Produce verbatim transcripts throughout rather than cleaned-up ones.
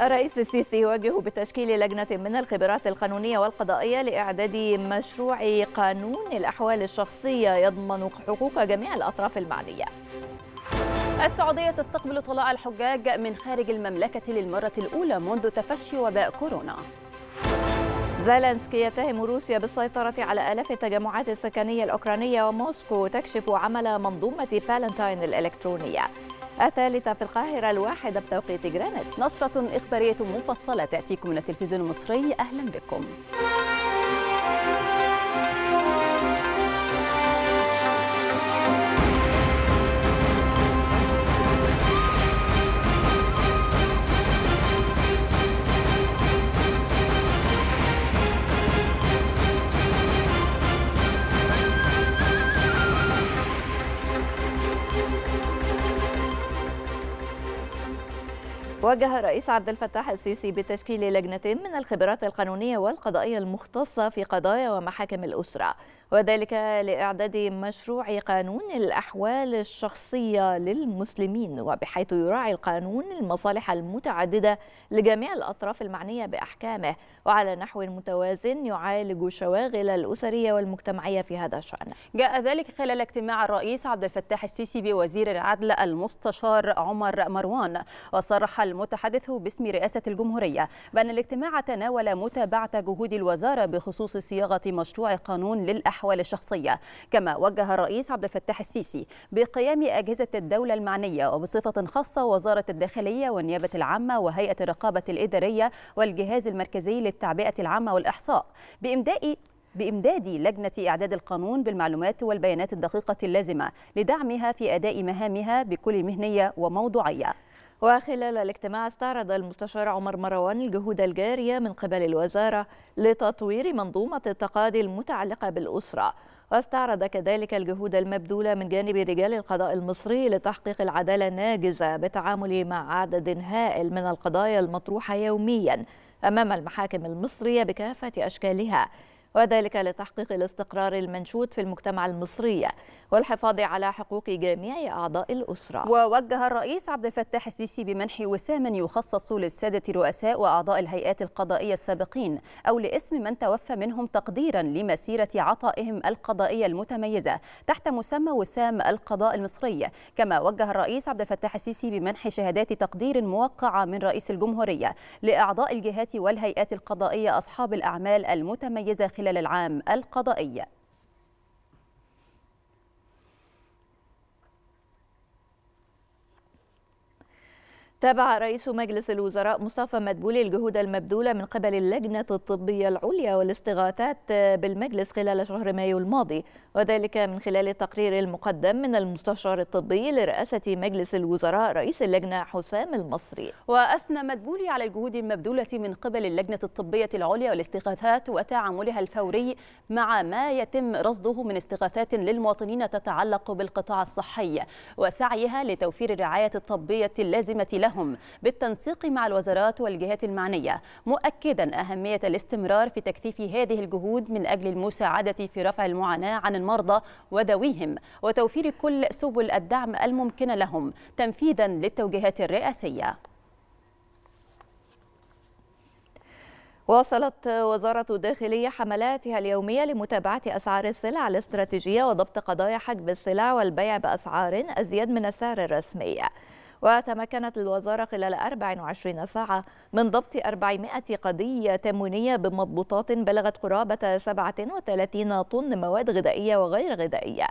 الرئيس السيسي يواجه بتشكيل لجنة من الخبرات القانونية والقضائية لإعداد مشروع قانون الأحوال الشخصية يضمن حقوق جميع الأطراف المعنية. السعودية تستقبل طلاء الحجاج من خارج المملكة للمرة الأولى منذ تفشي وباء كورونا. زيلينسكي يتهم روسيا بالسيطرة على آلاف التجمعات السكنية الأوكرانية، وموسكو تكشف عمل منظومة فالنتاين الإلكترونية. الثالثة في القاهرة، الواحدة بتوقيت جرينتش. نشرة إخبارية مفصلة تأتيكم من التلفزيون المصري، أهلا بكم. وجه الرئيس عبد الفتاح السيسي بتشكيل لجنة من الخبرات القانونية والقضائية المختصة في قضايا ومحاكم الأسرة، وذلك لإعداد مشروع قانون الأحوال الشخصية للمسلمين، وبحيث يراعي القانون المصالح المتعددة لجميع الأطراف المعنية بأحكامه، وعلى نحو متوازن يعالج الشواغل الأسرية والمجتمعية في هذا الشأن. جاء ذلك خلال اجتماع الرئيس عبد الفتاح السيسي بوزير العدل المستشار عمر مروان. وصرح المتحدث باسم رئاسة الجمهورية بأن الاجتماع تناول متابعة جهود الوزارة بخصوص صياغة مشروع قانون للأحوال الأحوال الشخصية، كما وجه الرئيس عبد الفتاح السيسي بقيام أجهزة الدولة المعنية وبصفة خاصة وزارة الداخلية والنيابة العامة وهيئة الرقابة الإدارية والجهاز المركزي للتعبئة العامة والإحصاء بإمداء بإمداد لجنة إعداد القانون بالمعلومات والبيانات الدقيقة اللازمة لدعمها في أداء مهامها بكل مهنية وموضوعية. وخلال الاجتماع استعرض المستشار عمر مروان الجهود الجارية من قبل الوزارة لتطوير منظومة التقاضي المتعلقة بالأسرة، واستعرض كذلك الجهود المبذولة من جانب رجال القضاء المصري لتحقيق العدالة الناجزة بالتعامل مع عدد هائل من القضايا المطروحة يوميا أمام المحاكم المصرية بكافة أشكالها، وذلك لتحقيق الاستقرار المنشود في المجتمع المصري والحفاظ على حقوق جميع أعضاء الأسرة. ووجه الرئيس عبد الفتاح السيسي بمنح وسام يخصص للسادة الرؤساء وأعضاء الهيئات القضائية السابقين أو لاسم من توفى منهم تقديرا لمسيرة عطائهم القضائية المتميزة تحت مسمى وسام القضاء المصري. كما وجه الرئيس عبد الفتاح السيسي بمنح شهادات تقدير موقعة من رئيس الجمهورية لأعضاء الجهات والهيئات القضائية أصحاب الأعمال المتميزة خلال العام القضائي. تابع رئيس مجلس الوزراء مصطفى مدبولي الجهود المبذولة من قبل اللجنة الطبية العليا والاستغاثات بالمجلس خلال شهر مايو الماضي، وذلك من خلال التقرير المقدم من المستشار الطبي لرئاسة مجلس الوزراء رئيس اللجنة حسام المصري. وأثنى مدبولي على الجهود المبذولة من قبل اللجنة الطبية العليا والاستغاثات وتعاملها الفوري مع ما يتم رصده من استغاثات للمواطنين تتعلق بالقطاع الصحي، وسعيها لتوفير الرعاية الطبية اللازمة له هم بالتنسيق مع الوزارات والجهات المعنية، مؤكدا أهمية الاستمرار في تكثيف هذه الجهود من أجل المساعدة في رفع المعاناة عن المرضى وذويهم وتوفير كل سبل الدعم الممكنة لهم تنفيذا للتوجيهات الرئاسية. واصلت وزارة الداخلية حملاتها اليومية لمتابعة أسعار السلع الاستراتيجية وضبط قضايا حجب السلع والبيع بأسعار أزيد من السعر الرسمي. وتمكنت الوزارة خلال أربع وعشرين ساعة من ضبط أربعمائة قضية تموينية بمضبوطات بلغت قرابة سبعة وثلاثين طن مواد غذائية وغير غذائية.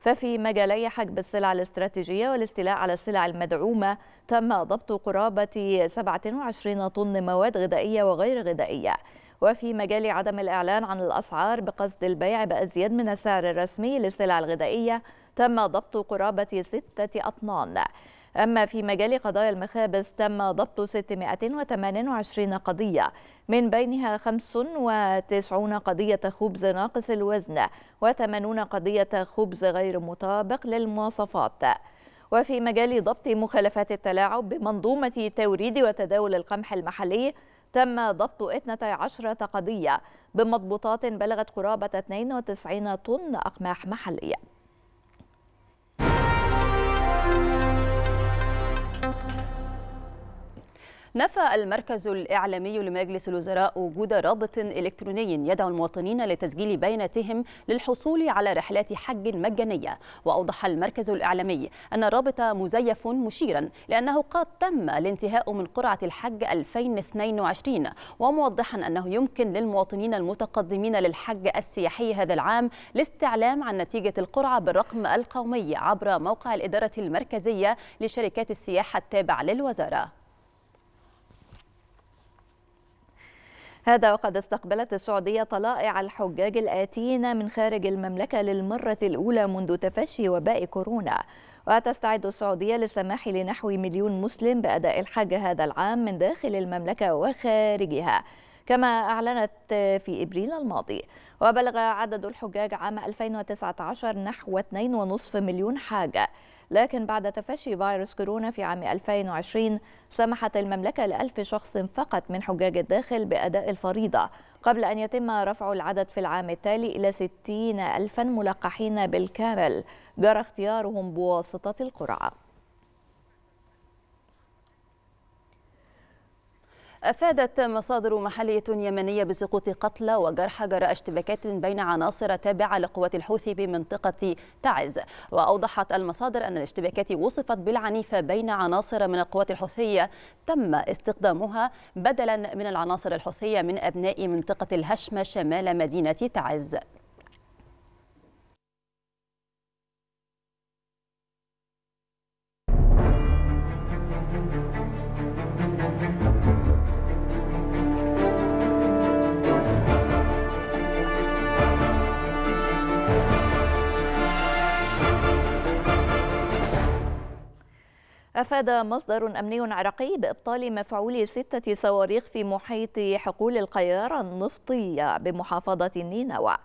ففي مجالي حجب السلع الاستراتيجية والاستيلاء على السلع المدعومة تم ضبط قرابة سبعة وعشرين طن مواد غذائية وغير غذائية، وفي مجال عدم الإعلان عن الأسعار بقصد البيع بأزيد من السعر الرسمي للسلع الغذائية تم ضبط قرابة ستة أطنان. أما في مجال قضايا المخابز تم ضبط ستمائة وثمانية وعشرين قضية، من بينها خمس وتسعين قضية خبز ناقص الوزن وثمانين قضية خبز غير مطابق للمواصفات. وفي مجال ضبط مخالفات التلاعب بمنظومة توريد وتداول القمح المحلي تم ضبط اثنتي عشرة قضية بمضبوطات بلغت قرابة اثنين وتسعين طن أقماح محلية. نفى المركز الإعلامي لمجلس الوزراء وجود رابط إلكتروني يدعو المواطنين لتسجيل بياناتهم للحصول على رحلات حج مجانية. وأوضح المركز الإعلامي أن الرابط مزيف، مشيرا لأنه قد تم الانتهاء من قرعة الحج ألفين واثنين وعشرين، وموضحا أنه يمكن للمواطنين المتقدمين للحج السياحي هذا العام الاستعلام عن نتيجة القرعة بالرقم القومي عبر موقع الإدارة المركزية لشركات السياحة التابعة للوزارة. هذا وقد استقبلت السعودية طلائع الحجاج الآتين من خارج المملكة للمرة الأولى منذ تفشي وباء كورونا. وتستعد السعودية للسماح لنحو مليون مسلم بأداء الحج هذا العام من داخل المملكة وخارجها كما أعلنت في إبريل الماضي. وبلغ عدد الحجاج عام ألفين وتسعة عشر نحو اثنين فاصلة خمسة مليون حاجة، لكن بعد تفشي فيروس كورونا في عام ألفين وعشرين سمحت المملكة لألف شخص فقط من حجاج الداخل بأداء الفريضة، قبل أن يتم رفع العدد في العام التالي إلى ستين ألفا ملقحين بالكامل جرى اختيارهم بواسطة القرعة. أفادت مصادر محلية يمنية بسقوط قتلى وجرحى جراء اشتباكات بين عناصر تابعة لقوات الحوثي بمنطقة تعز. وأوضحت المصادر أن الاشتباكات وصفت بالعنيفة بين عناصر من القوات الحوثية تم استخدامها بدلا من العناصر الحوثية من أبناء منطقة الهشمة شمال مدينة تعز. أفاد مصدر أمني عراقي بإبطال مفعول ستة صواريخ في محيط حقول القيارة النفطية بمحافظة نينوى.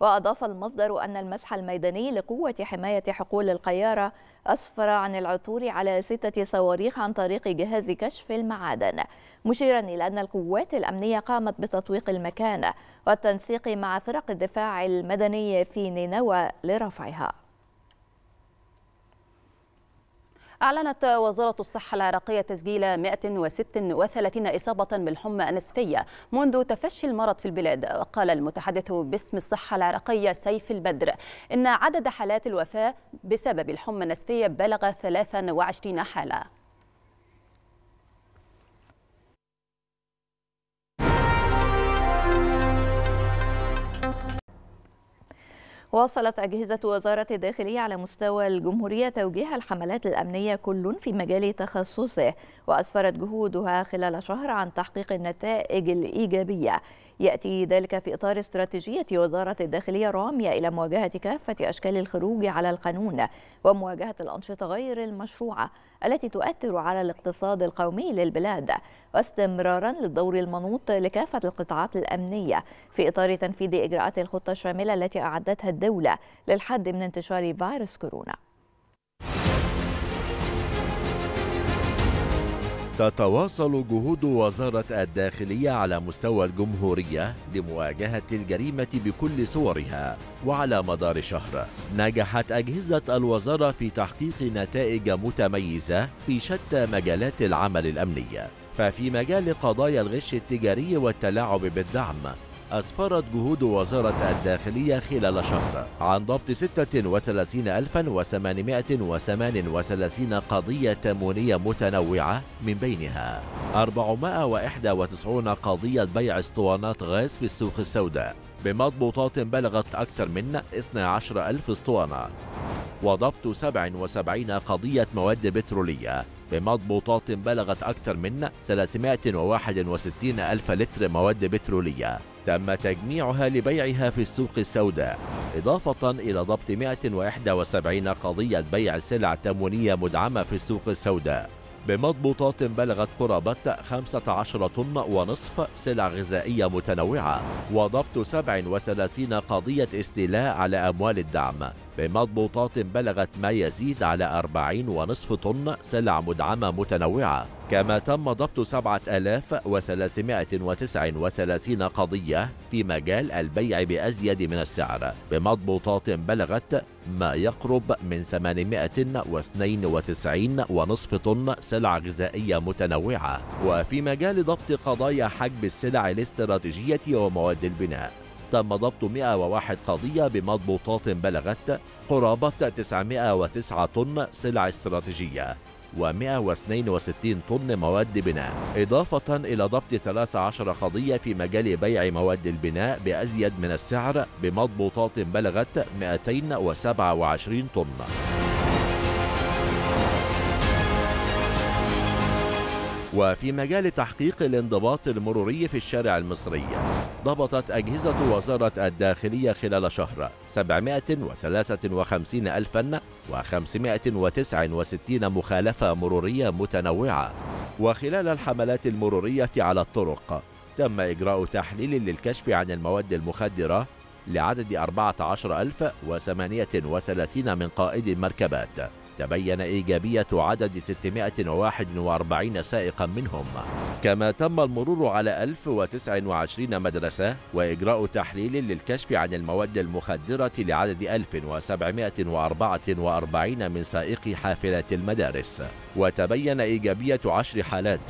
وأضاف المصدر أن المسح الميداني لقوة حماية حقول القيارة أسفر عن العثور على ستة صواريخ عن طريق جهاز كشف المعادن، مشيرا إلى أن القوات الأمنية قامت بتطويق المكان والتنسيق مع فرق الدفاع المدني في نينوى لرفعها. أعلنت وزارة الصحة العراقية تسجيل مئة وستة وثلاثين إصابة بالحمى النسفية منذ تفشي المرض في البلاد. وقال المتحدث باسم الصحة العراقية سيف البدر إن عدد حالات الوفاة بسبب الحمى النسفية بلغ ثلاثة وعشرين حالة. واصلت أجهزة وزارة الداخلية على مستوى الجمهورية توجيه الحملات الأمنية كل في مجال تخصصه، وأسفرت جهودها خلال شهر عن تحقيق النتائج الإيجابية. يأتي ذلك في إطار استراتيجية وزارة الداخلية رامية إلى مواجهة كافة أشكال الخروج على القانون ومواجهة الأنشطة غير المشروعة التي تؤثر على الاقتصاد القومي للبلاد، واستمرارا للدور المنوط لكافة القطاعات الأمنية في إطار تنفيذ إجراءات الخطة الشاملة التي أعدتها الدولة للحد من انتشار فيروس كورونا. تتواصل جهود وزارة الداخلية على مستوى الجمهورية لمواجهة الجريمة بكل صورها وعلى مدار شهر. نجحت أجهزة الوزارة في تحقيق نتائج متميزة في شتى مجالات العمل الأمنية. ففي مجال قضايا الغش التجاري والتلاعب بالدعم، أسفرت جهود وزارة الداخلية خلال شهر عن ضبط ستة وثلاثين ألفا وثمانمئة وثمانية وثلاثين قضية تموينية متنوعة، من بينها أربعمئة وواحد وتسعين قضية بيع اسطوانات غاز في السوق السوداء بمضبوطات بلغت أكثر من اثنا عشر ألف اسطوانة، وضبط سبع وسبعين قضية مواد بترولية بمضبوطات بلغت أكثر من ثلاثمئة وواحد وستين ألف لتر مواد بترولية تم تجميعها لبيعها في السوق السوداء، إضافة إلى ضبط مئة وواحد وسبعين قضية بيع سلع تموينية مدعمة في السوق السوداء بمضبوطات بلغت قرابة خمسة عشر طن ونصف سلع غذائية متنوعة، وضبط سبع وثلاثين قضية استيلاء على أموال الدعم بمضبوطات بلغت ما يزيد على أربعين فاصلة خمسة طن سلع مدعمة متنوعة، كما تم ضبط سبعة آلاف وثلاثمائة وتسعة وثلاثين قضية في مجال البيع بأزيد من السعر بمضبوطات بلغت ما يقرب من ثمانمائة واثنين وتسعين فاصلة خمسة طن سلع غذائية متنوعة. وفي مجال ضبط قضايا حجب السلع الاستراتيجية ومواد البناء تم ضبط مائة وواحد قضية بمضبوطات بلغت قرابة تسعمائة وتسعة طن سلع استراتيجية ومائة واثنين وستين طن مواد بناء، إضافة إلى ضبط ثلاث عشرة قضية في مجال بيع مواد البناء بأزيد من السعر بمضبوطات بلغت مائتين وسبعة وعشرين طن. وفي مجال تحقيق الانضباط المروري في الشارع المصري، ضبطت أجهزة وزارة الداخلية خلال شهر سبعمائة وثلاثة وخمسين ألفا وخمسمائة وتسعة وستين مخالفة مرورية متنوعة. وخلال الحملات المرورية على الطرق، تم إجراء تحليل للكشف عن المواد المخدرة لعدد أربعة عشر ألفا وثمانية وثلاثين من قائد المركبات. تبين إيجابية عدد ستمائة وواحد وأربعين سائقا منهم، كما تم المرور على ألف وتسعة وعشرين مدرسة وإجراء تحليل للكشف عن المواد المخدرة لعدد ألف وسبعمائة وأربعة وأربعين من سائقي حافلات المدارس. وتبين إيجابية عشر حالات،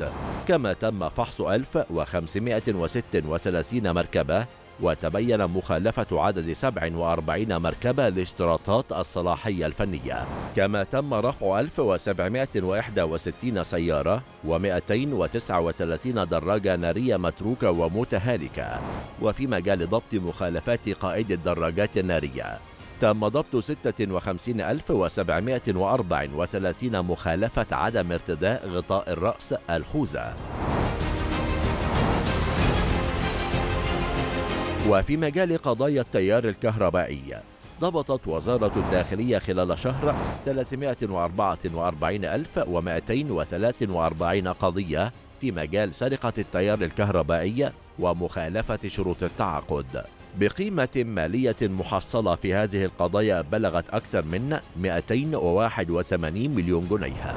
كما تم فحص ألف وخمسمائة وستة وثلاثين مركبة وتبين مخالفة عدد سبعة وأربعين مركبة لاشتراطات الصلاحية الفنية، كما تم رفع ألف وسبعمائة وواحد وستين سيارة ومائتين وتسعة وثلاثين دراجة نارية متروكة ومتهالكة. وفي مجال ضبط مخالفات قائد الدراجات النارية، تم ضبط ستة وخمسين ألفا وسبعمائة وأربعة وثلاثين مخالفة عدم ارتداء غطاء الرأس الخوذة. وفي مجال قضايا التيار الكهربائي، ضبطت وزارة الداخلية خلال شهر ثلاثمائة وأربعة وأربعين ألفا ومائتين وثلاثة وأربعين قضية في مجال سرقة التيار الكهربائي ومخالفة شروط التعاقد، بقيمة مالية محصلة في هذه القضايا بلغت أكثر من مائتين وواحد وثمانين مليون جنيه.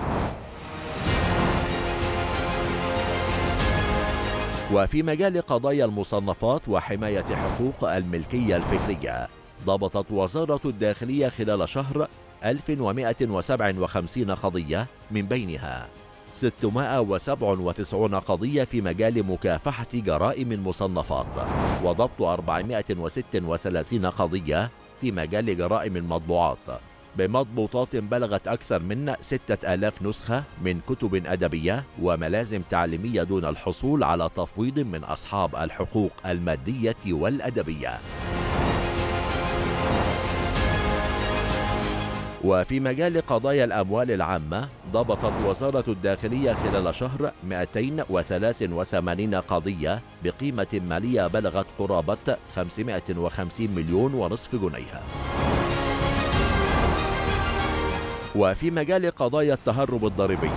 وفي مجال قضايا المصنفات وحماية حقوق الملكية الفكرية، ضبطت وزارة الداخلية خلال شهر ألف ومائة وسبعة وخمسين قضية، من بينها ستمائة وسبعة وتسعين قضية في مجال مكافحة جرائم المصنفات، وضبط أربعمائة وستة وثلاثين قضية في مجال جرائم المطبوعات بمضبوطات بلغت أكثر من ستة آلاف نسخة من كتب أدبية وملازم تعليمية دون الحصول على تفويض من أصحاب الحقوق المادية والأدبية. وفي مجال قضايا الأموال العامة، ضبطت وزارة الداخلية خلال شهر مائتين وثلاثة وثمانين قضية بقيمة مالية بلغت قرابة خمسمائة وخمسين مليون ونصف جنيه. وفي مجال قضايا التهرب الضريبي،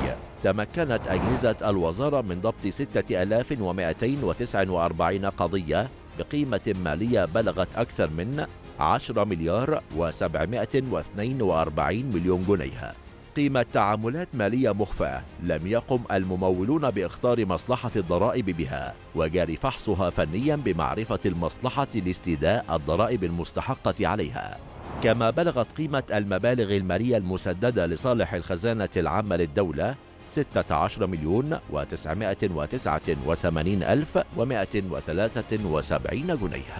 تمكنت أجهزة الوزارة من ضبط ستة آلاف ومائتين وتسعة وأربعين قضية بقيمة مالية بلغت أكثر من عشرة مليار وسبعمائة واثنين وأربعين مليون جنيه قيمة تعاملات مالية مخفاة لم يقم الممولون بإخطار مصلحة الضرائب بها وجاري فحصها فنيا بمعرفة المصلحة لاستيداء الضرائب المستحقة عليها. كما بلغت قيمة المبالغ المالية المسددة لصالح الخزانة العامة للدولة ستة عشر مليون وتسعمائة وتسعة وثمانين ألفا ومائة وثلاثة وسبعين جنيه.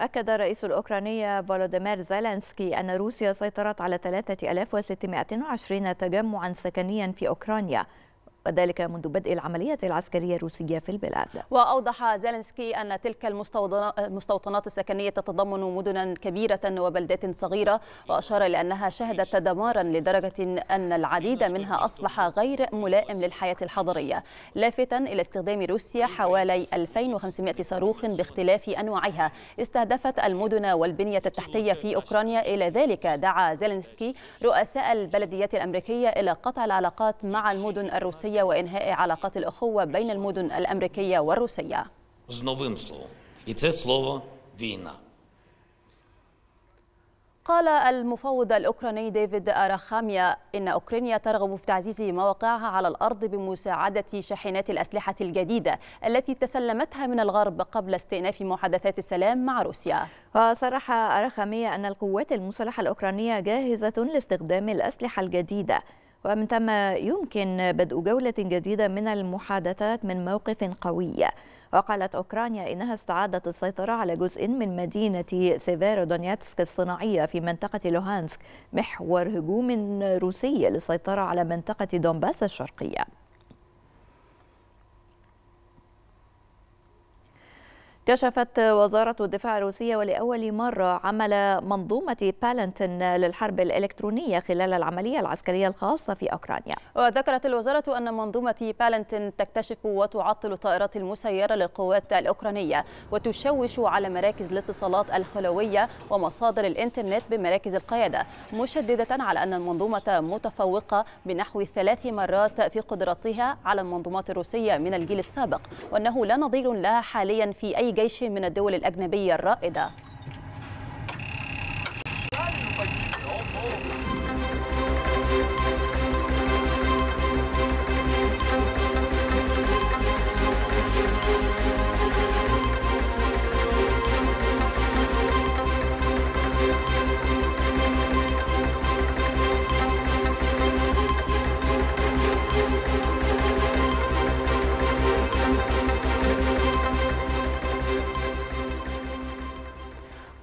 أكد الرئيس الأوكراني فولوديمير زيلينسكي أن روسيا سيطرت على ثلاثة آلاف وستمائة وعشرين تجمعا سكنيا في أوكرانيا وذلك منذ بدء العمليات العسكرية الروسية في البلاد. وأوضح زيلينسكي أن تلك المستوطنات السكنية تتضمن مدنا كبيرة وبلدات صغيرة، وأشار إلى أنها شهدت تدمارا لدرجة أن العديد منها أصبح غير ملائم للحياة الحضرية، لافتا إلى استخدام روسيا حوالي ألفين وخمسمائة صاروخ باختلاف أنواعها استهدفت المدن والبنية التحتية في أوكرانيا. إلى ذلك دعا زيلينسكي رؤساء البلديات الأمريكية إلى قطع العلاقات مع المدن الروسية وإنهاء علاقات الأخوة بين المدن الأمريكية والروسية. قال المفوض الأوكراني ديفيد أرخاميا إن أوكرانيا ترغب في تعزيز مواقعها على الأرض بمساعدة شاحنات الأسلحة الجديدة التي تسلمتها من الغرب قبل استئناف محادثات السلام مع روسيا. وصرح أرخاميا أن القوات المسلحة الأوكرانية جاهزة لاستخدام الأسلحة الجديدة، ومن ثم يمكن بدء جولة جديدة من المحادثات من موقف قوي. وقالت أوكرانيا إنها استعادت السيطرة على جزء من مدينة سيفيرودونيتسك الصناعية في منطقة لوهانسك محور هجوم روسي للسيطرة على منطقة دونباس الشرقية. كشفت وزارة الدفاع الروسية ولأول مرة عمل منظومة بالانتن للحرب الإلكترونية خلال العملية العسكرية الخاصة في أوكرانيا. وذكرت الوزارة أن منظومة بالانتن تكتشف وتعطل الطائرات المسيرة للقوات الأوكرانية وتشوش على مراكز الاتصالات الخلوية ومصادر الإنترنت بمراكز القيادة، مشددة على أن المنظومة متفوقة بنحو ثلاث مرات في قدرتها على المنظومات الروسية من الجيل السابق، وأنه لا نظير لها حاليا في أي جيش من الدول الأجنبية الرائدة.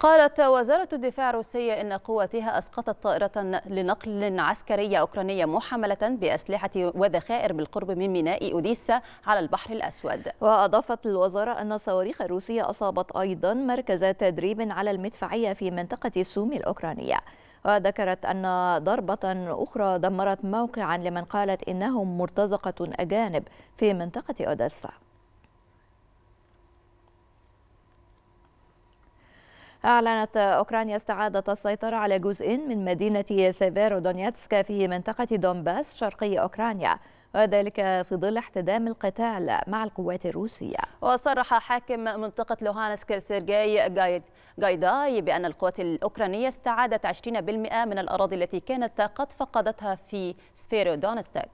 قالت وزارة الدفاع الروسية إن قواتها أسقطت طائرة لنقل عسكرية أوكرانية محملة بأسلحة وذخائر بالقرب من ميناء أوديسا على البحر الأسود. وأضافت الوزارة أن الصواريخ الروسية أصابت أيضا مركز تدريب على المدفعية في منطقة السوم الأوكرانية. وذكرت أن ضربة أخرى دمرت موقعا لمن قالت إنهم مرتزقة أجانب في منطقة أوديسا. أعلنت أوكرانيا استعادة السيطرة على جزء من مدينة سيفيرودونيتسك في منطقة دونباس شرقي أوكرانيا، وذلك في ظل احتدام القتال مع القوات الروسية. وصرح حاكم منطقة لوهانسك سيرجي جايداي بأن القوات الأوكرانية استعادت عشرين بالمئة من الأراضي التي كانت قد فقدتها في سيفيرودونيتسك.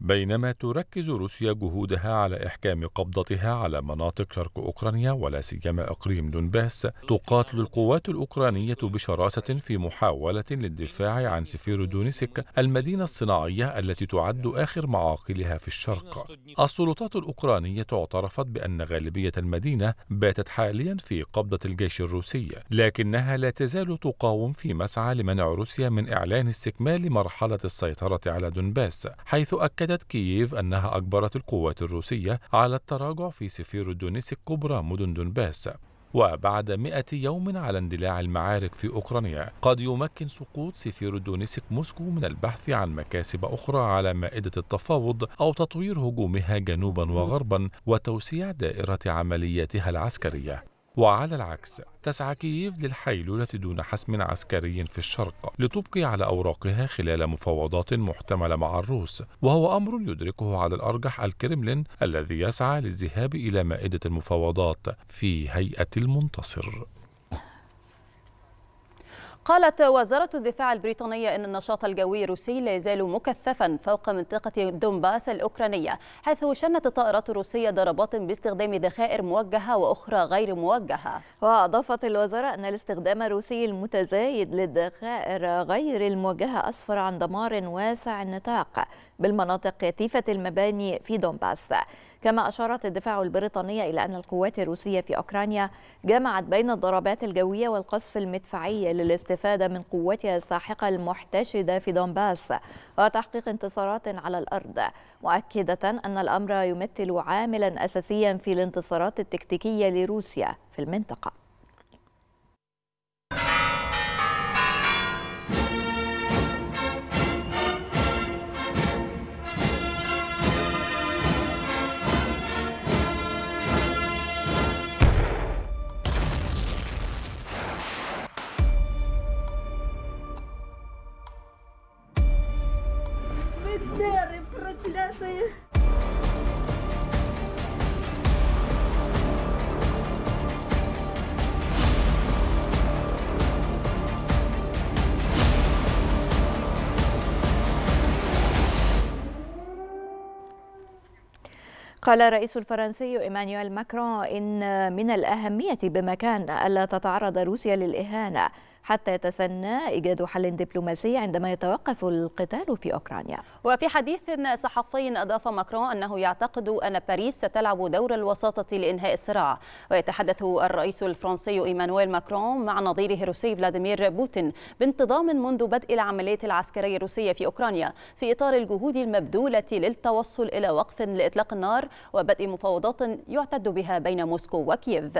بينما تركز روسيا جهودها على إحكام قبضتها على مناطق شرق أوكرانيا ولا سيما إقليم دونباس، تقاتل القوات الأوكرانية بشراسة في محاولة للدفاع عن سيفيرودونيتسك المدينة الصناعية التي تعد آخر معاقلها في الشرق. السلطات الأوكرانية اعترفت بأن غالبية المدينة باتت حاليا في قبضة الجيش الروسي، لكنها لا تزال تقاوم في مسعى لمنع روسيا من إعلان استكمال مرحلة السيطرة على دونباس، حيث أكدت أكدت كييف أنها أجبرت القوات الروسية على التراجع في سيفيرودونيتسك كبرى مدن دونباس. وبعد مئة يوم على اندلاع المعارك في أوكرانيا، قد يمكن سقوط سيفيرودونيتسك موسكو من البحث عن مكاسب أخرى على مائدة التفاوض أو تطوير هجومها جنوبا وغربا وتوسيع دائرة عملياتها العسكرية. وعلى العكس، تسعى كييف للحيلولة دون حسم عسكري في الشرق لتبقي على أوراقها خلال مفاوضات محتملة مع الروس، وهو أمر يدركه على الأرجح الكرملين الذي يسعى للذهاب إلى مائدة المفاوضات في هيئة المنتصر. قالت وزارة الدفاع البريطانية إن النشاط الجوي الروسي لا يزال مكثفا فوق منطقة دونباس الأوكرانية، حيث شنت الطائرات الروسية ضربات باستخدام ذخائر موجهة وأخرى غير موجهة. وأضافت الوزارة أن الاستخدام الروسي المتزايد للذخائر غير الموجهة أسفر عن دمار واسع النطاق بالمناطق كثيفة المباني في دونباس. كما أشارت الدفاع البريطانية إلى أن القوات الروسية في أوكرانيا جمعت بين الضربات الجوية والقصف المدفعي للاستفادة من قوتها الساحقة المحتشدة في دونباس وتحقيق انتصارات على الأرض، مؤكدة أن الأمر يمثل عاملا أساسيا في الانتصارات التكتيكية لروسيا في المنطقة. قال الرئيس الفرنسي إيمانويل ماكرون إن من الأهمية بمكان ألا تتعرض روسيا للإهانة حتى يتسنى إيجاد حل دبلوماسي عندما يتوقف القتال في أوكرانيا. وفي حديث صحفي أضاف ماكرون أنه يعتقد أن باريس ستلعب دور الوساطة لإنهاء الصراع. ويتحدث الرئيس الفرنسي إيمانويل ماكرون مع نظيره الروسي فلاديمير بوتين بانتظام منذ بدء العملية العسكرية الروسية في أوكرانيا في إطار الجهود المبذولة للتوصل إلى وقف لإطلاق النار وبدء مفاوضات يعتد بها بين موسكو وكييف.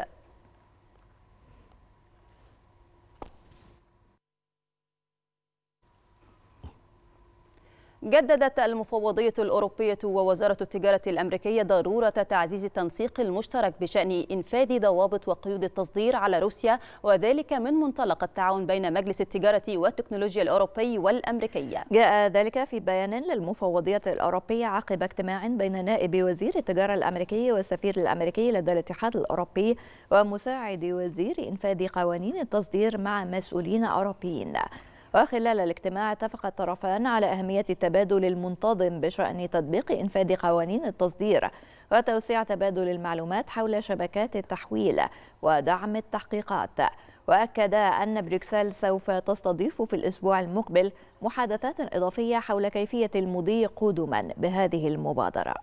جددت المفوضية الأوروبية ووزارة التجارة الأمريكية ضرورة تعزيز التنسيق المشترك بشأن إنفاذ ضوابط وقيود التصدير على روسيا، وذلك من منطلق التعاون بين مجلس التجارة والتكنولوجيا الأوروبي والأمريكية. جاء ذلك في بيان للمفوضية الأوروبية عقب اجتماع بين نائب وزير التجارة الأمريكي والسفير الأمريكي لدى الاتحاد الأوروبي ومساعد وزير إنفاذ قوانين التصدير مع مسؤولين أوروبيين. وخلال الاجتماع اتفق الطرفان على أهمية التبادل المنتظم بشأن تطبيق إنفاذ قوانين التصدير وتوسيع تبادل المعلومات حول شبكات التحويل ودعم التحقيقات. وأكد أن بروكسل سوف تستضيف في الأسبوع المقبل محادثات إضافية حول كيفية المضي قدما بهذه المبادرة.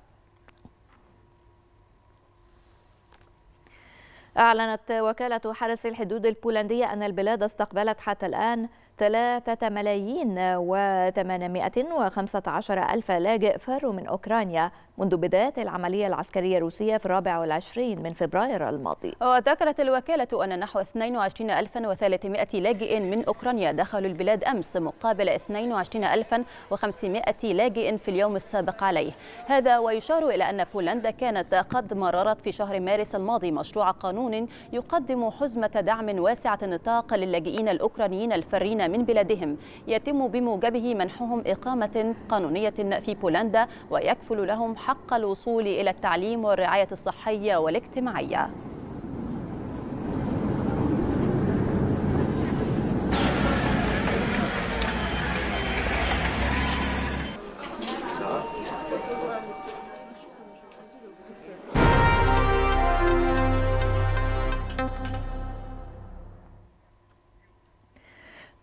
أعلنت وكالة حرس الحدود البولندية أن البلاد استقبلت حتى الآن ثلاثة ملايين وثمانمائة وخمسة عشر ألف لاجئ فروا من أوكرانيا منذ بداية العملية العسكرية الروسية في الرابع والعشرين من فبراير الماضي. وذكرت الوكالة أن نحو اثنين وعشرين ألفا وثلاثمائة لاجئ من أوكرانيا دخلوا البلاد أمس مقابل اثنين وعشرين ألفا وخمسمائة لاجئ في اليوم السابق عليه. هذا ويشار إلى أن بولندا كانت قد مررت في شهر مارس الماضي مشروع قانون يقدم حزمة دعم واسعة النطاق للاجئين الأوكرانيين الفارين من بلادهم، يتم بموجبه منحهم إقامة قانونية في بولندا ويكفل لهم حق الوصول إلى التعليم والرعاية الصحية والاجتماعية.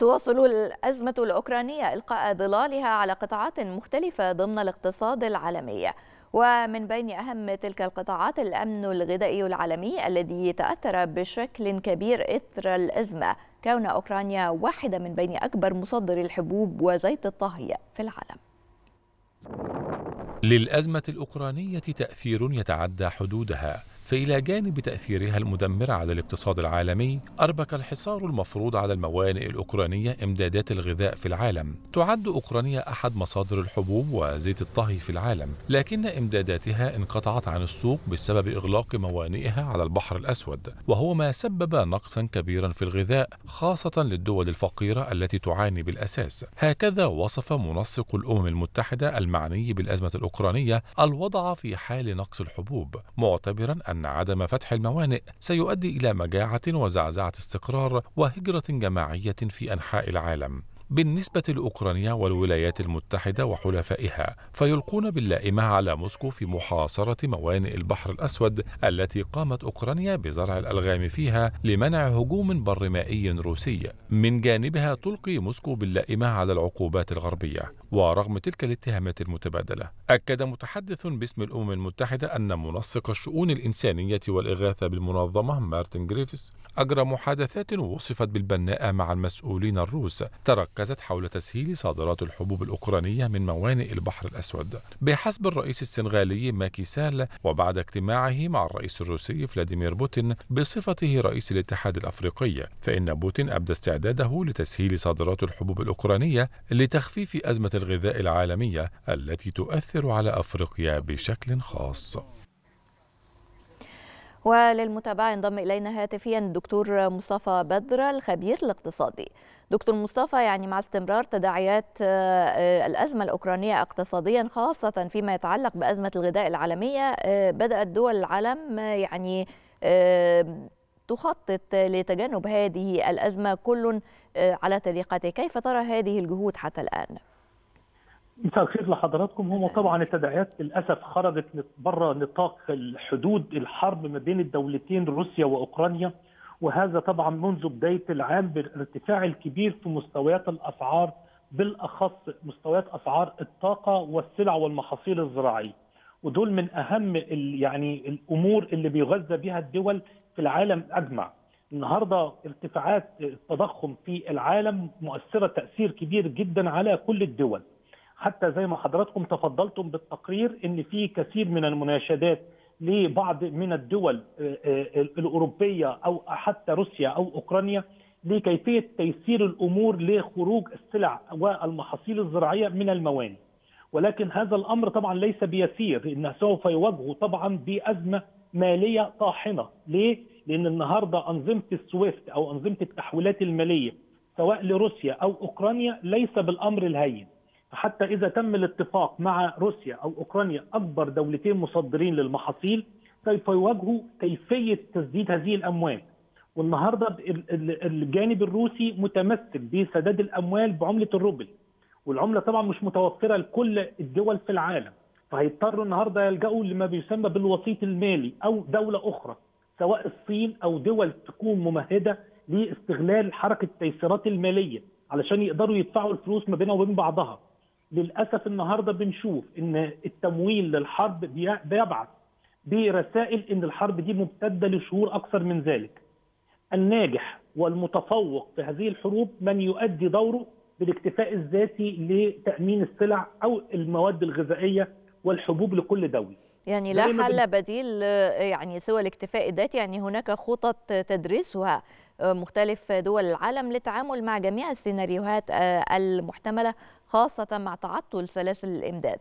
تواصل الأزمة الأوكرانية إلقاء ظلالها على قطاعات مختلفة ضمن الاقتصاد العالمي، ومن بين أهم تلك القطاعات الأمن الغذائي العالمي الذي تأثر بشكل كبير إثر الأزمة، كون أوكرانيا واحدة من بين أكبر مصدري الحبوب وزيت الطهي في العالم. للأزمة الأوكرانية تأثير يتعدى حدودها، فإلى جانب تأثيرها المدمر على الاقتصاد العالمي، أربك الحصار المفروض على الموانئ الأوكرانية إمدادات الغذاء في العالم. تعد أوكرانيا أحد مصادر الحبوب وزيت الطهي في العالم، لكن إمداداتها انقطعت عن السوق بسبب إغلاق موانئها على البحر الأسود، وهو ما سبب نقصا كبيرا في الغذاء، خاصة للدول الفقيرة التي تعاني بالأساس. هكذا وصف منسق الأمم المتحدة المعني بالأزمة الأوكرانية الوضع في حال نقص الحبوب، معتبرا أن أن عدم فتح الموانئ سيؤدي إلى مجاعة وزعزعة استقرار وهجرة جماعية في أنحاء العالم. بالنسبة لأوكرانيا والولايات المتحدة وحلفائها، فيلقون باللائمة على موسكو في محاصرة موانئ البحر الأسود التي قامت أوكرانيا بزرع الألغام فيها لمنع هجوم برمائي روسي. من جانبها تلقي موسكو باللائمة على العقوبات الغربية. ورغم تلك الاتهامات المتبادلة، أكد متحدث باسم الأمم المتحدة أن منسق الشؤون الإنسانية والإغاثة بالمنظمة مارتن جريفيث أجرى محادثات وصفت بالبناءة مع المسؤولين الروس تركزت حول تسهيل صادرات الحبوب الأوكرانية من موانئ البحر الأسود. بحسب الرئيس السنغالي ماكي سال، وبعد اجتماعه مع الرئيس الروسي فلاديمير بوتين بصفته رئيس الاتحاد الأفريقي، فإن بوتين أبدى استعداده لتسهيل صادرات الحبوب الأوكرانية لتخفيف أزمة الغذاء العالمية التي تؤثر على أفريقيا بشكل خاص. وللمتابعة ينضم إلينا هاتفيا الدكتور مصطفى بدر الخبير الاقتصادي. دكتور مصطفى، يعني مع استمرار تداعيات الأزمة الأوكرانية اقتصاديا خاصة فيما يتعلق بأزمة الغذاء العالمية، بدأت دول العالم يعني تخطط لتجنب هذه الأزمة كل على طريقته، كيف ترى هذه الجهود حتى الآن؟ مساء الخير لحضراتكم. هو طبعا التداعيات للاسف خرجت بره نطاق الحدود الحرب ما بين الدولتين روسيا واوكرانيا، وهذا طبعا منذ بدايه العام بالارتفاع الكبير في مستويات الاسعار، بالاخص مستويات اسعار الطاقه والسلع والمحاصيل الزراعيه، ودول من اهم يعني الامور اللي بيغذى بها الدول في العالم اجمع. النهارده ارتفاعات التضخم في العالم مؤثره تاثير كبير جدا على كل الدول. حتى زي ما حضراتكم تفضلتم بالتقرير ان في كثير من المناشدات لبعض من الدول الاوروبيه او حتى روسيا او اوكرانيا لكيفيه تيسير الامور لخروج السلع والمحاصيل الزراعيه من الموانئ. ولكن هذا الامر طبعا ليس بيسير، لأنه سوف يواجهوا طبعا بازمه ماليه طاحنه. ليه؟ لان النهارده انظمه السويفت او انظمه التحويلات الماليه سواء لروسيا او اوكرانيا ليس بالامر الهين. حتى إذا تم الاتفاق مع روسيا أو أوكرانيا أكبر دولتين مصدرين للمحاصيل، سوف يواجهوا كيفية تسديد هذه الأموال. والنهاردة الجانب الروسي متمسك بسداد الأموال بعملة الروبل، والعملة طبعا مش متوفرة لكل الدول في العالم، فهيضطروا النهاردة يلجأوا لما بيسمى بالوسيط المالي أو دولة أخرى سواء الصين أو دول تكون ممهدة لاستغلال حركة التيسيرات المالية علشان يقدروا يدفعوا الفلوس ما بينها وبين بعضها. للأسف النهاردة بنشوف إن التمويل للحرب بيبعث برسائل إن الحرب دي ممتدة لشهور أكثر من ذلك. الناجح والمتفوق في هذه الحروب من يؤدي دوره بالاكتفاء الذاتي لتأمين السلع أو المواد الغذائية والحبوب لكل دولة. يعني لا حل بديل يعني سوى الاكتفاء الذاتي، يعني هناك خطط تدرسها مختلف دول العالم للتعامل مع جميع السيناريوهات المحتملة خاصة مع تعطل سلاسل الإمداد.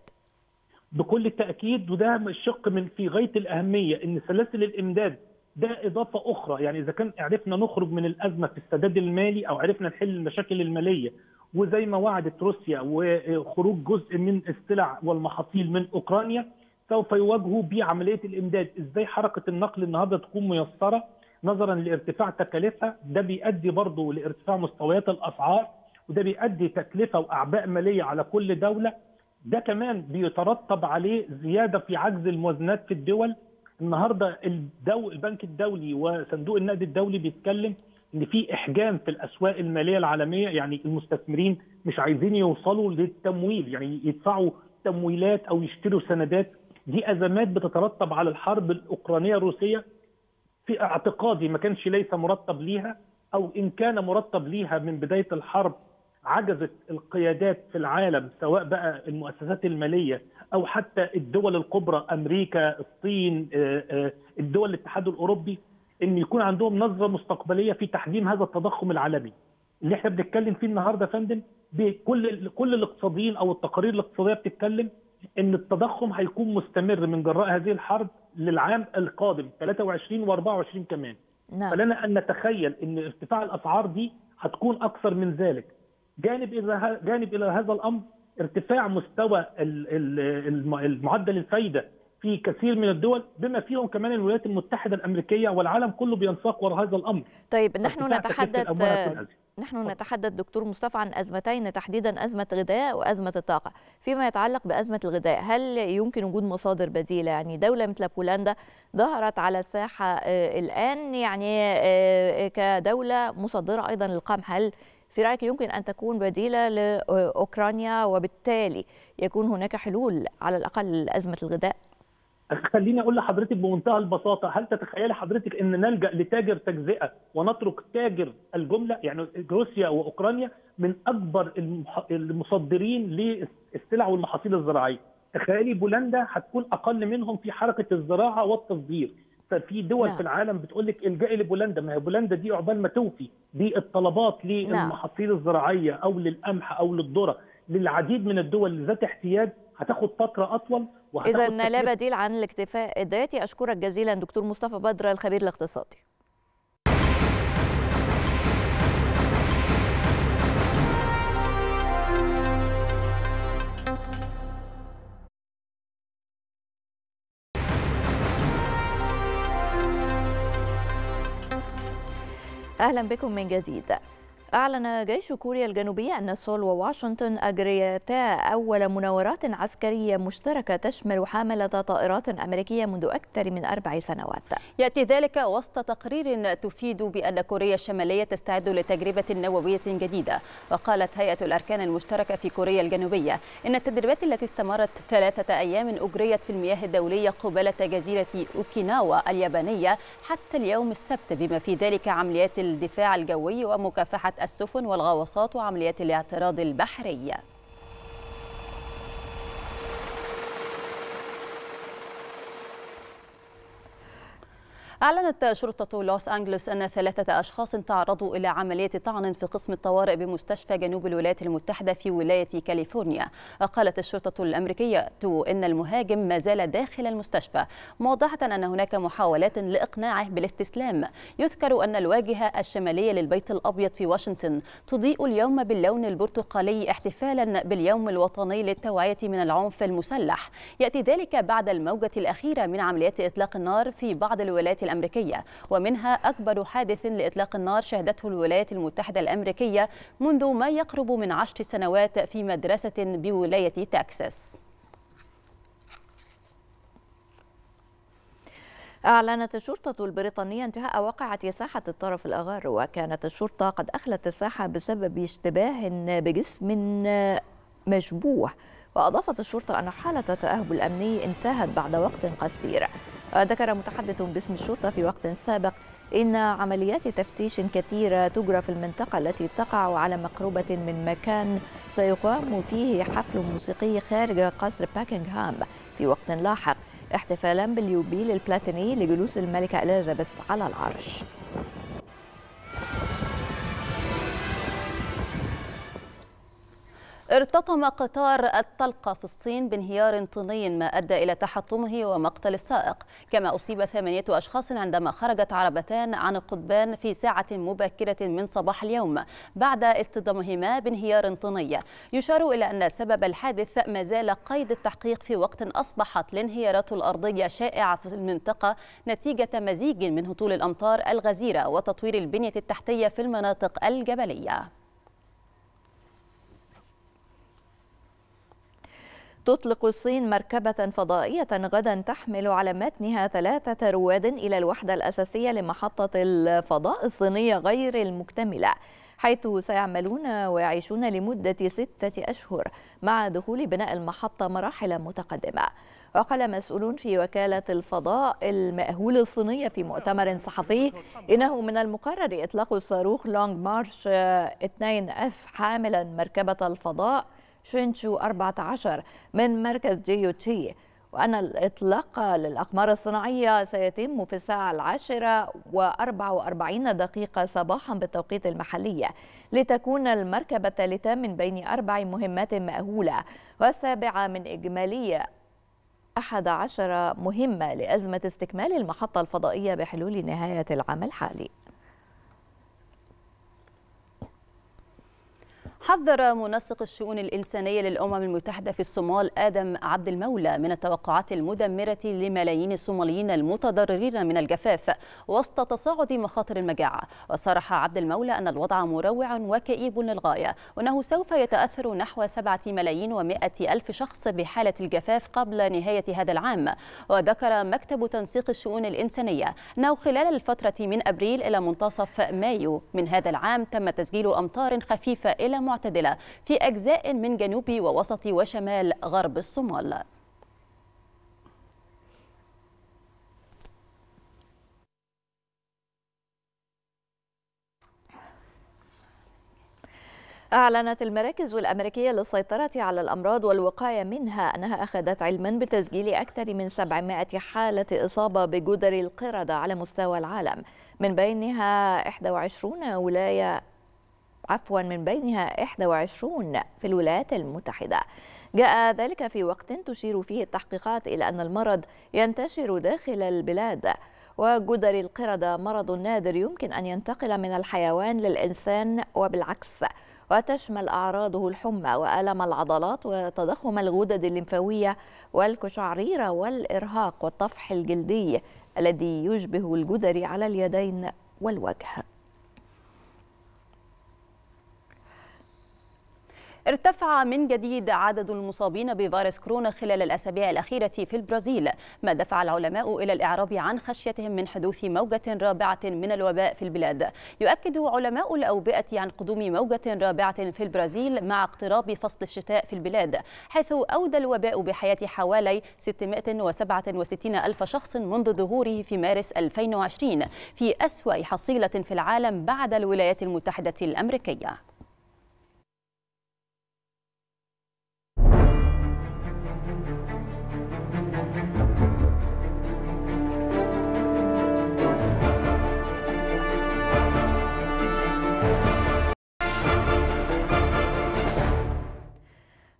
بكل تأكيد، وده الشق من في غاية الأهمية إن سلاسل الإمداد ده إضافة أخرى. يعني إذا كان عرفنا نخرج من الأزمة في السداد المالي أو عرفنا نحل المشاكل المالية، وزي ما وعدت روسيا وخروج جزء من السلع والمحاصيل من أوكرانيا، سوف يواجهوا بعملية الإمداد إزاي حركة النقل النهاردة تكون ميسرة نظرا لارتفاع تكاليفها. ده بيؤدي برضه لارتفاع مستويات الأسعار، وده بيؤدي تكلفة وأعباء مالية على كل دولة. ده كمان بيترتب عليه زيادة في عجز الموازنات في الدول. النهاردة الدو... البنك الدولي وصندوق النقد الدولي بيتكلم إن في إحجام في الأسواق المالية العالمية، يعني المستثمرين مش عايزين يوصلوا للتمويل، يعني يدفعوا تمويلات أو يشتروا سندات. دي أزمات بتترتب على الحرب الأوكرانية الروسية في اعتقادي ما كانش ليس مرتب ليها، أو إن كان مرتب ليها من بداية الحرب عجزت القيادات في العالم سواء بقى المؤسسات المالية أو حتى الدول الكبرى أمريكا الصين الدول الاتحاد الأوروبي إن يكون عندهم نظرة مستقبلية في تحجيم هذا التضخم العالمي اللي احنا بنتكلم فيه النهاردة يا فندم. بكل كل الاقتصاديين أو التقارير الاقتصادية بتتكلم إن التضخم هيكون مستمر من جراء هذه الحرب للعام القادم ثلاثة وعشرين وأربعة وعشرين كمان. نعم. فلنا أن نتخيل إن ارتفاع الأسعار دي هتكون أكثر من ذلك. جانب إلى جانب إلى هذا الأمر ارتفاع مستوى المعدل الفايدة في كثير من الدول بما فيهم كمان الولايات المتحدة الأمريكية، والعالم كله بينساق وراء هذا الأمر. طيب نحن نتحدث نحن نتحدث دكتور مصطفى عن أزمتين تحديدا، أزمة غذاء وأزمة الطاقة. فيما يتعلق بأزمة الغذاء، هل يمكن وجود مصادر بديلة؟ يعني دولة مثل بولندا ظهرت على الساحة الآن يعني كدولة مصدرة أيضا للقمح، هل في رأيك يمكن أن تكون بديلة لأوكرانيا وبالتالي يكون هناك حلول على الأقل لأزمة الغذاء؟ خليني اقول لحضرتك بمنتهى البساطه، هل تتخيلي حضرتك ان نلجا لتاجر تجزئه ونترك تاجر الجمله؟ يعني روسيا واوكرانيا من اكبر المصدرين للسلع والمحاصيل الزراعيه، تخيلي بولندا هتكون اقل منهم في حركه الزراعه والتصدير. ففي دول لا. في العالم بتقول لك الجئي لبولندا، ما هي بولندا دي عقبال ما توفي بالطلبات للمحاصيل الزراعيه او للقمح او للذره، للعديد من الدول ذات احتياج هتاخد فتره اطول. إذا لا بديل عن الاكتفاء الذاتي. أشكرك جزيلا دكتور مصطفى بدر الخبير الاقتصادي. أهلا بكم من جديد. أعلن جيش كوريا الجنوبية أن سول وواشنطن أجريتا أول مناورات عسكرية مشتركة تشمل حاملة طائرات أمريكية منذ أكثر من أربع سنوات. يأتي ذلك وسط تقرير تفيد بأن كوريا الشمالية تستعد لتجربة نووية جديدة. وقالت هيئة الأركان المشتركة في كوريا الجنوبية إن التدريبات التي استمرت ثلاثة أيام أجريت في المياه الدولية قبالة جزيرة أوكيناوا اليابانية حتى اليوم السبت، بما في ذلك عمليات الدفاع الجوي ومكافحة السفن والغواصات وعمليات الاعتراض البحرية. أعلنت شرطة لوس أنجلوس أن ثلاثة أشخاص تعرضوا إلى عملية طعن في قسم الطوارئ بمستشفى جنوب الولايات المتحدة في ولاية كاليفورنيا. قالت الشرطة الأمريكية أن المهاجم ما زال داخل المستشفى، موضحة أن هناك محاولات لإقناعه بالاستسلام. يذكر أن الواجهة الشمالية للبيت الأبيض في واشنطن تضيء اليوم باللون البرتقالي احتفالا باليوم الوطني للتوعية من العنف المسلح. يأتي ذلك بعد الموجة الأخيرة من عمليات إطلاق النار في بعض الولايات الأمريكية، ومنها أكبر حادث لإطلاق النار شهدته الولايات المتحدة الأمريكية منذ ما يقرب من عشر سنوات في مدرسة بولاية تكساس. أعلنت الشرطة البريطانية انتهاء واقعة ساحة الطرف الأغار، وكانت الشرطة قد أخلت الساحة بسبب اشتباه بجسم مشبوه. وأضافت الشرطة أن حالة التأهب الأمني انتهت بعد وقت قصير. ذكر متحدث باسم الشرطة في وقت سابق إن عمليات تفتيش كثيرة تجرى في المنطقة التي تقع على مقربة من مكان سيقام فيه حفل موسيقي خارج قصر باكنغهام في وقت لاحق، احتفالا باليوبيل البلاتيني لجلوس الملكة إليزابيث على العرش. ارتطم قطار الطلقة في الصين بانهيار طيني ما أدى إلى تحطمه ومقتل السائق، كما أصيب ثمانية أشخاص عندما خرجت عربتان عن القضبان في ساعة مبكرة من صباح اليوم بعد اصطدامهما بانهيار طيني. يشار إلى أن سبب الحادث ما زال قيد التحقيق في وقت أصبحت الانهيارات الأرضية شائعة في المنطقة نتيجة مزيج من هطول الأمطار الغزيرة وتطوير البنية التحتية في المناطق الجبلية. تطلق الصين مركبة فضائية غدا تحمل على متنها ثلاثة رواد إلى الوحدة الأساسية لمحطة الفضاء الصينية غير المكتملة، حيث سيعملون ويعيشون لمدة ستة أشهر مع دخول بناء المحطة مراحل متقدمة. وقال مسؤول في وكالة الفضاء المأهول الصينية في مؤتمر صحفي إنه من المقرر إطلاق الصاروخ لونج مارش اثنين إف حاملا مركبة الفضاء شينشو أربعة عشر من مركز جيوتشي، وأن الإطلاق للأقمار الصناعية سيتم في الساعة العاشرة وأربع وأربعين دقيقة صباحا بالتوقيت المحلي، لتكون المركبة الثالثة من بين أربع مهمات مأهولة والسابعة من إجمالية أحد عشر مهمة لأزمة استكمال المحطة الفضائية بحلول نهاية العام الحالي. حذر منسق الشؤون الإنسانية للأمم المتحدة في الصومال آدم عبد المولى من التوقعات المدمرة لملايين الصوماليين المتضررين من الجفاف وسط تصاعد مخاطر المجاعة. وصرح عبد المولى أن الوضع مروع وكئيب للغاية، وأنه سوف يتأثر نحو سبعة ملايين ومائة ألف شخص بحالة الجفاف قبل نهاية هذا العام. وذكر مكتب تنسيق الشؤون الإنسانية أنه خلال الفترة من أبريل إلى منتصف مايو من هذا العام تم تسجيل أمطار خفيفة إلى معتدلة في أجزاء من جنوب ووسط وشمال غرب الصومال. أعلنت المراكز الأمريكية للسيطرة على الأمراض والوقاية منها أنها أخذت علما بتسجيل أكثر من سبعمائة حالة إصابة بجدر القردة على مستوى العالم، من بينها إحدى وعشرين ولاية عفوا من بينها إحدى وعشرين في الولايات المتحدة. جاء ذلك في وقت تشير فيه التحقيقات إلى أن المرض ينتشر داخل البلاد. وجدر القردة مرض نادر يمكن أن ينتقل من الحيوان للإنسان وبالعكس، وتشمل أعراضه الحمى وألم العضلات وتضخم الغدد الليمفاوية والقشعريرة والإرهاق والطفح الجلدي الذي يشبه الجدري على اليدين والوجه. ارتفع من جديد عدد المصابين بفيروس كورونا خلال الأسابيع الأخيرة في البرازيل، ما دفع العلماء إلى الإعراب عن خشيتهم من حدوث موجة رابعة من الوباء في البلاد. يؤكد علماء الأوبئة عن قدوم موجة رابعة في البرازيل مع اقتراب فصل الشتاء في البلاد، حيث أودى الوباء بحياة حوالي ستمائة وسبعة وستين ألف شخص منذ ظهوره في مارس ألفين وعشرين في أسوأ حصيلة في العالم بعد الولايات المتحدة الأمريكية.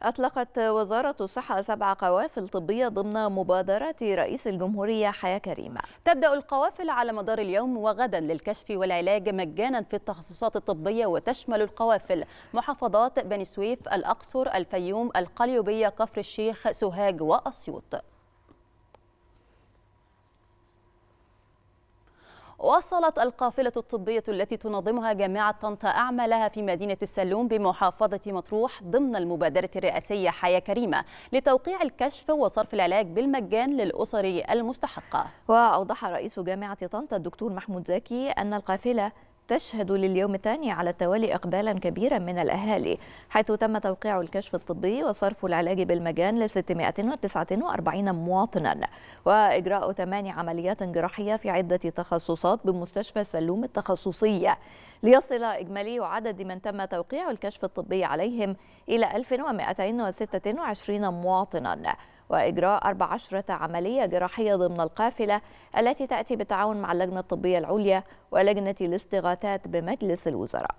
أطلقت وزارة الصحة سبع قوافل طبية ضمن مبادرة رئيس الجمهورية حياة كريمة. تبدأ القوافل على مدار اليوم وغدا للكشف والعلاج مجانا في التخصصات الطبية، وتشمل القوافل محافظات بني سويف، الأقصر، الفيوم، القليوبية، كفر الشيخ، سوهاج وأسيوط. واصلت القافلة الطبية التي تنظمها جامعة طنطا أعمالها في مدينة السلوم بمحافظة مطروح ضمن المبادرة الرئاسية حياة كريمة لتوقيع الكشف وصرف العلاج بالمجان للأسر المستحقة. وأوضح رئيس جامعة طنطا الدكتور محمود زكي أن القافلة تشهد لليوم الثاني على التوالي إقبالا كبيرا من الأهالي، حيث تم توقيع الكشف الطبي وصرف العلاج بالمجان ل ستمائة وتسعة وأربعين مواطنا، وإجراء ثماني عمليات جراحية في عدة تخصصات بمستشفى السلوم التخصصية، ليصل إجمالي عدد من تم توقيع الكشف الطبي عليهم إلى ألف ومائتين وستة وعشرين مواطنا، وإجراء أربع عشرة عملية جراحية ضمن القافلة التي تأتي بالتعاون مع اللجنة الطبية العليا ولجنة الاستغاثات بمجلس الوزراء.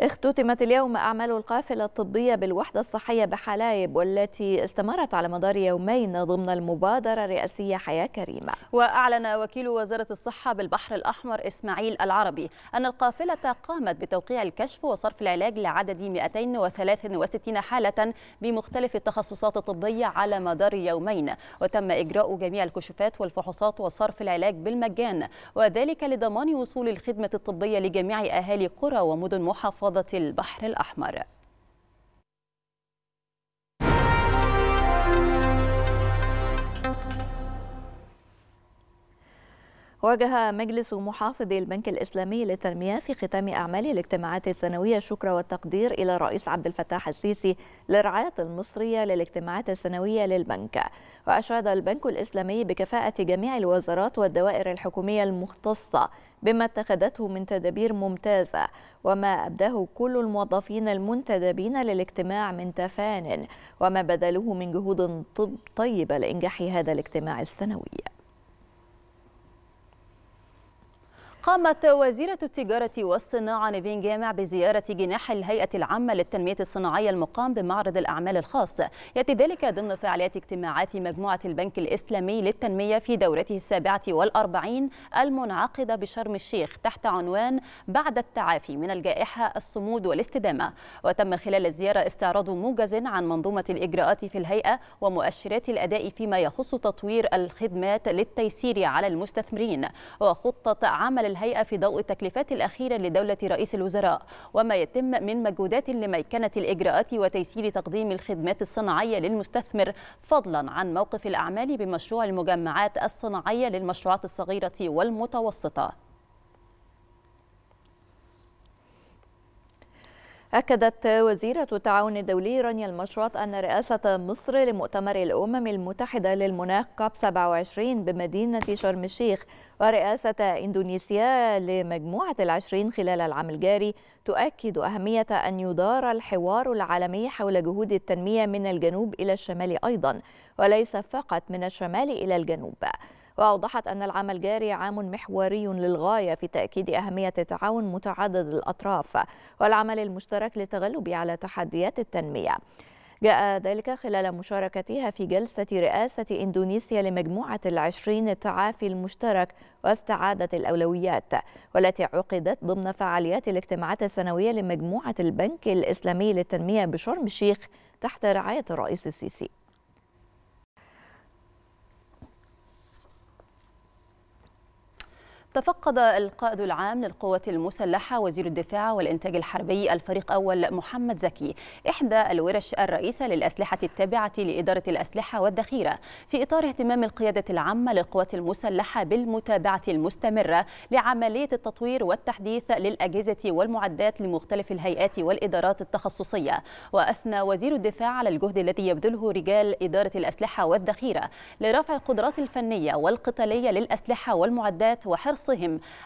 اختتمت اليوم أعمال القافلة الطبية بالوحدة الصحية بحلايب، والتي استمرت على مدار يومين ضمن المبادرة الرئاسية حياة كريمة. وأعلن وكيل وزارة الصحة بالبحر الأحمر إسماعيل العربي أن القافلة قامت بتوقيع الكشف وصرف العلاج لعدد مائتين وثلاثة وستين حالة بمختلف التخصصات الطبية على مدار يومين، وتم إجراء جميع الكشوفات والفحوصات وصرف العلاج بالمجان، وذلك لضمان وصول الخدمة الطبية لجميع أهالي قرى ومدن محافظة البحر الأحمر. وجه مجلس محافظي البنك الإسلامي للتنمية في ختام أعمال الاجتماعات السنوية الشكر والتقدير إلى الرئيس عبدالفتاح السيسي للرعاية المصرية للاجتماعات السنوية للبنك. وأشاد البنك الإسلامي بكفاءة جميع الوزارات والدوائر الحكومية المختصة بما اتخذته من تدابير ممتازة، وما أبداه كل الموظفين المنتدبين للاجتماع من تفان، وما بذلوه من جهود طيبة لإنجاح هذا الاجتماع السنوي. قامت وزيرة التجارة والصناعة نيفين جامع بزيارة جناح الهيئة العامة للتنمية الصناعية المقام بمعرض الأعمال الخاص، يأتي ذلك ضمن فعاليات اجتماعات مجموعة البنك الإسلامي للتنمية في دورته السابعة والأربعين المنعقدة بشرم الشيخ تحت عنوان بعد التعافي من الجائحة الصمود والاستدامة. وتم خلال الزيارة استعراض موجز عن منظومة الإجراءات في الهيئة ومؤشرات الأداء فيما يخص تطوير الخدمات للتيسير على المستثمرين وخطة عمل الهيئة في ضوء التكليفات الأخيرة لدولة رئيس الوزراء وما يتم من مجهودات لميكنة الإجراءات وتيسير تقديم الخدمات الصناعية للمستثمر، فضلا عن موقف الأعمال بمشروع المجمعات الصناعية للمشروعات الصغيرة والمتوسطة. أكدت وزيرة التعاون الدولي رانيا المشاط أن رئاسة مصر لمؤتمر الأمم المتحدة للمناخ كاب سبعة وعشرين بمدينة شرم الشيخ ورئاسة إندونيسيا لمجموعة العشرين خلال العام الجاري تؤكد أهمية أن يدار الحوار العالمي حول جهود التنمية من الجنوب إلى الشمال أيضا، وليس فقط من الشمال إلى الجنوب. وأوضحت أن العام الجاري عام محوري للغاية في تأكيد أهمية التعاون متعدد الأطراف والعمل المشترك للتغلب على تحديات التنمية. جاء ذلك خلال مشاركتها في جلسة رئاسة إندونيسيا لمجموعة العشرين التعافي المشترك واستعادة الأولويات، والتي عقدت ضمن فعاليات الاجتماعات السنوية لمجموعة البنك الإسلامي للتنمية بشرم الشيخ تحت رعاية الرئيس السيسي. تفقد القائد العام للقوات المسلحة وزير الدفاع والإنتاج الحربي الفريق أول محمد زكي إحدى الورش الرئيسة للأسلحة التابعة لإدارة الأسلحة والذخيرة في إطار اهتمام القيادة العامة للقوات المسلحة بالمتابعة المستمرة لعملية التطوير والتحديث للأجهزة والمعدات لمختلف الهيئات والإدارات التخصصية. وأثنى وزير الدفاع على الجهد الذي يبذله رجال إدارة الأسلحة والذخيرة لرفع القدرات الفنية والقتالية للأسلحة والمعدات وحرص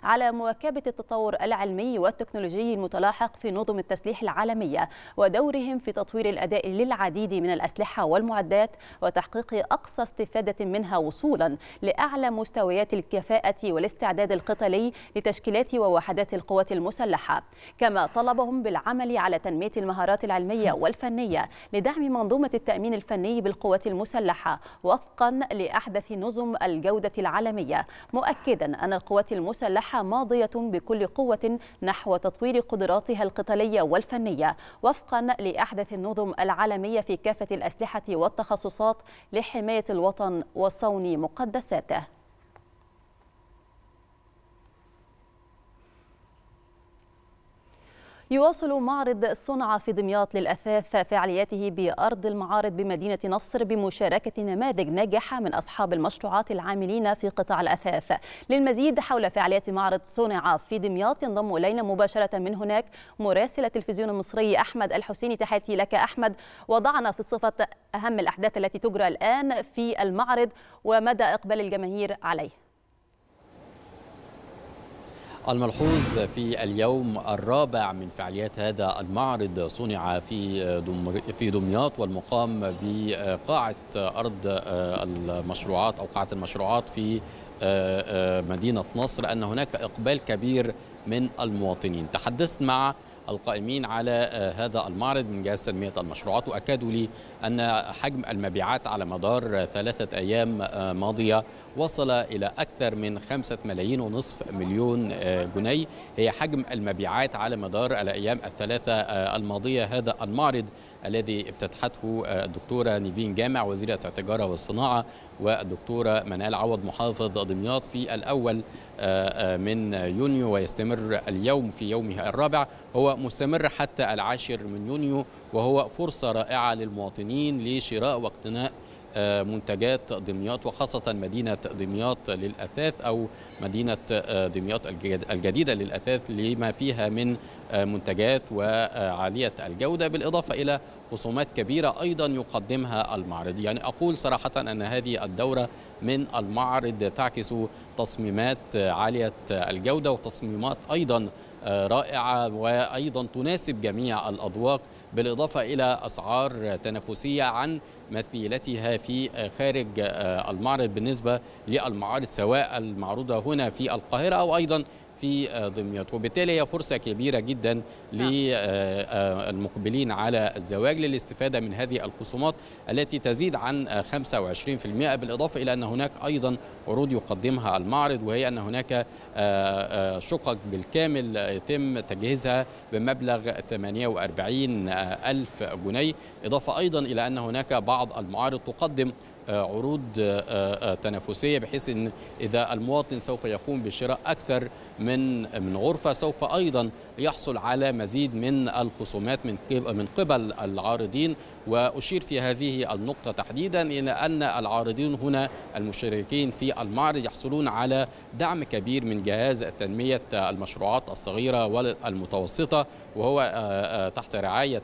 على مواكبة التطور العلمي والتكنولوجي المتلاحق في نظم التسليح العالمية ودورهم في تطوير الأداء للعديد من الأسلحة والمعدات وتحقيق أقصى استفادة منها وصولا لأعلى مستويات الكفاءة والاستعداد القتالي لتشكيلات ووحدات القوات المسلحة. كما طلبهم بالعمل على تنمية المهارات العلمية والفنية لدعم منظومة التأمين الفني بالقوات المسلحة وفقا لأحدث نظم الجودة العالمية، مؤكدا أن القوات المسلحة ماضية بكل قوة نحو تطوير قدراتها القتالية والفنية وفقا لأحدث النظم العالمية في كافة الأسلحة والتخصصات لحماية الوطن وصون مقدساته. يواصل معرض صنعة في دمياط للأثاث فعالياته بأرض المعارض بمدينة نصر بمشاركة نماذج ناجحة من أصحاب المشروعات العاملين في قطاع الأثاث. للمزيد حول فعاليات معرض صنعة في دمياط ينضم إلينا مباشرة من هناك مراسل التلفزيون المصري أحمد الحسيني. تحياتي لك أحمد. وضعنا في صفة أهم الأحداث التي تجرى الآن في المعرض ومدى إقبال الجماهير عليه. الملحوظ في اليوم الرابع من فعاليات هذا المعرض صنع في في دمياط والمقام بقاعة أرض المشروعات أو قاعة المشروعات في مدينة نصر أن هناك إقبال كبير من المواطنين. تحدثت مع القائمين على هذا المعرض من جهاز تنمية المشروعات وأكدوا لي أن حجم المبيعات على مدار ثلاثة أيام ماضية وصل إلى أكثر من خمسة ملايين ونصف مليون جنيه، هي حجم المبيعات على مدار الأيام الثلاثة الماضية. هذا المعرض الذي افتتحته الدكتورة نيفين جامع وزيرة التجارة والصناعة والدكتورة منال عوض محافظ دمياط في الأول من يونيو ويستمر اليوم في يومه الرابع، هو مستمر حتى العاشر من يونيو، وهو فرصة رائعة للمواطنين لشراء واقتناء منتجات دمياط وخاصة مدينة دمياط للأثاث أو مدينة دمياط الجديدة للأثاث لما فيها من منتجات وعالية الجودة، بالإضافة إلى خصومات كبيرة أيضا يقدمها المعرض. يعني أقول صراحة أن هذه الدورة من المعرض تعكس تصميمات عالية الجودة وتصميمات أيضا رائعة وأيضا تناسب جميع الأذواق، بالإضافة إلى أسعار تنافسية عن مثيلتها في خارج المعرض بالنسبة للمعارض سواء المعروضة هنا في القاهرة أو أيضا في دمياط، وبالتالي هي فرصة كبيرة جدا للمقبلين على الزواج للاستفادة من هذه الخصومات التي تزيد عن خمسة وعشرين بالمئة، بالإضافة إلى أن هناك أيضا عروض يقدمها المعرض، وهي أن هناك شقق بالكامل يتم تجهيزها بمبلغ ثمانية وأربعين ألف جنيه، إضافة أيضا إلى أن هناك بعض المعارض تقدم عروض تنافسية، بحيث أن إذا المواطن سوف يقوم بشراء أكثر من من غرفة سوف أيضا يحصل على مزيد من الخصومات من قبل العارضين. وأشير في هذه النقطة تحديدا إلى أن العارضين هنا المشاركين في المعرض يحصلون على دعم كبير من جهاز تنمية المشروعات الصغيرة والمتوسطة، وهو تحت رعاية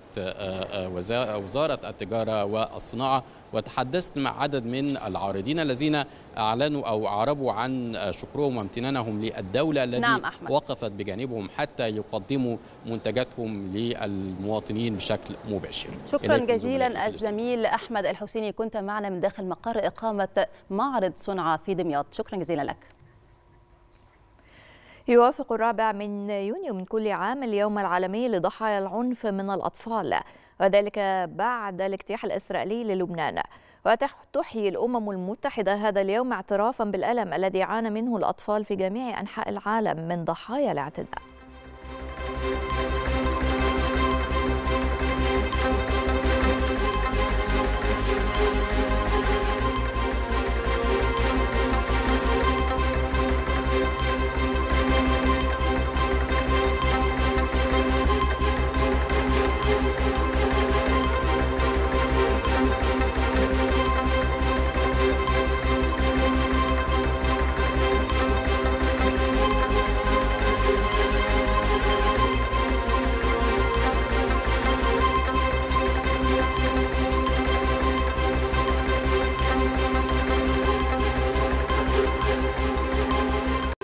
وزارة التجارة والصناعة. وتحدثت مع عدد من العارضين الذين أعلنوا أو أعربوا عن شكرهم وامتنانهم للدولة التي نعم وقفت بجانبهم حتى يقدموا منتجاتهم للمواطنين بشكل مباشر. شكرا جزيلا الزميل أحمد الحسيني، كنت معنا من داخل مقر إقامة معرض صنعاء في دمياط، شكرا جزيلا لك. يوافق الرابع من يونيو من كل عام اليوم العالمي لضحايا العنف من الأطفال، وذلك بعد الاجتياح الإسرائيلي للبنان. وتحيي الأمم المتحدة هذا اليوم اعترافا بالألم الذي عانى منه الأطفال في جميع أنحاء العالم من ضحايا الاعتداء.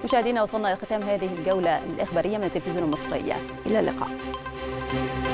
مشاهدينا، وصلنا إلى ختام هذه الجولة الإخبارية من التلفزيون المصري، إلى اللقاء.